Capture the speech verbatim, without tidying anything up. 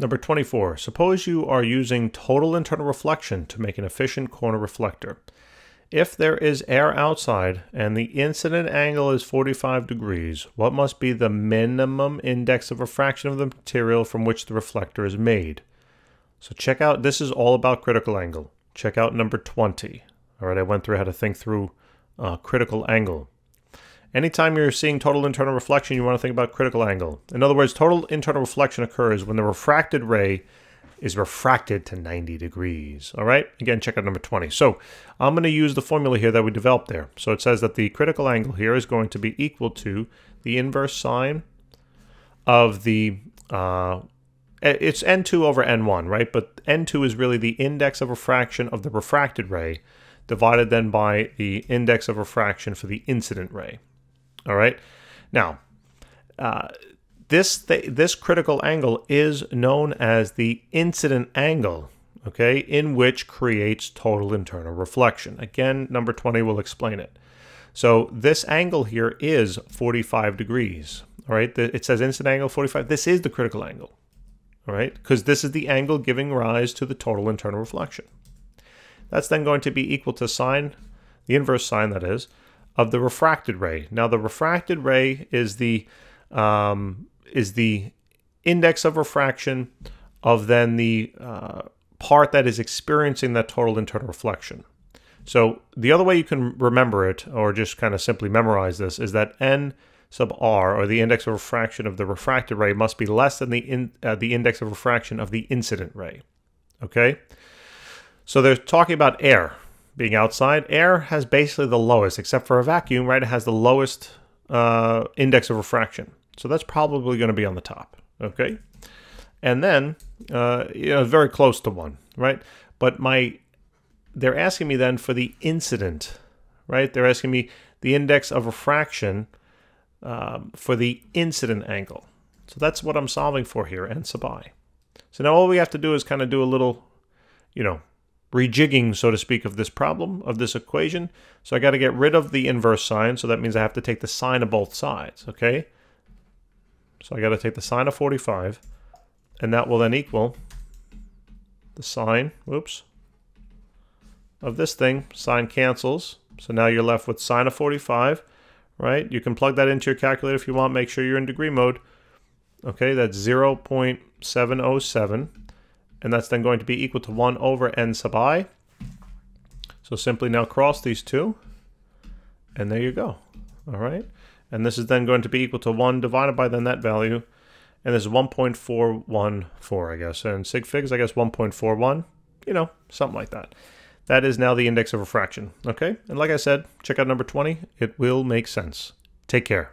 Number twenty-four, suppose you are using total internal reflection to make an efficient corner reflector. If there is air outside and the incident angle is forty-five degrees, what must be the minimum index of refraction of the material from which the reflector is made? So check out, this is all about critical angle. Check out number twenty. All right, I went through how to think through uh, critical angle. Anytime you're seeing total internal reflection, you want to think about critical angle. In other words, total internal reflection occurs when the refracted ray is refracted to ninety degrees. All right, again, check out number twenty. So I'm going to use the formula here that we developed there. So it says that the critical angle here is going to be equal to the inverse sine of the, uh, it's N two over N one, right? But N two is really the index of refraction of the refracted ray divided then by the index of refraction for the incident ray. All right, now, uh, This, th this critical angle is known as the incident angle, okay, in which creates total internal reflection. Again, number twenty will explain it. So this angle here is forty-five degrees, all right? The, it says incident angle forty-five. This is the critical angle, all right? Because this is the angle giving rise to the total internal reflection. That's then going to be equal to sine, the inverse sine, that is, of the refracted ray. Now, the refracted ray is the... Um, is the index of refraction of then the uh, part that is experiencing that total internal reflection. So the other way you can remember it, or just kind of simply memorize this, is that N sub R, or the index of refraction of the refracted ray, must be less than the, in, uh, the index of refraction of the incident ray, okay? So they're talking about air being outside. Air has basically the lowest, except for a vacuum, right? It has the lowest uh, index of refraction. So that's probably going to be on the top, okay? And then, uh, you know, very close to one, right? But my, they're asking me then for the incident, right? They're asking me the index of refraction um, for the incident angle. So that's what I'm solving for here, n sub I. So now all we have to do is kind of do a little, you know, rejigging, so to speak, of this problem, of this equation. So I got to get rid of the inverse sine, so that means I have to take the sine of both sides, okay? So I got to take the sine of forty-five, and that will then equal the sine, whoops, of this thing. Sine cancels. So now you're left with sine of forty-five, right? You can plug that into your calculator if you want. Make sure you're in degree mode. Okay, that's zero point seven oh seven, and that's then going to be equal to one over n sub I. So simply now cross these two, and there you go, all right? And this is then going to be equal to one divided by then that value. And this is one point four one four, I guess. And sig figs, I guess one point four one, you know, something like that. That is now the index of refraction, okay? And like I said, check out number twenty. It will make sense. Take care.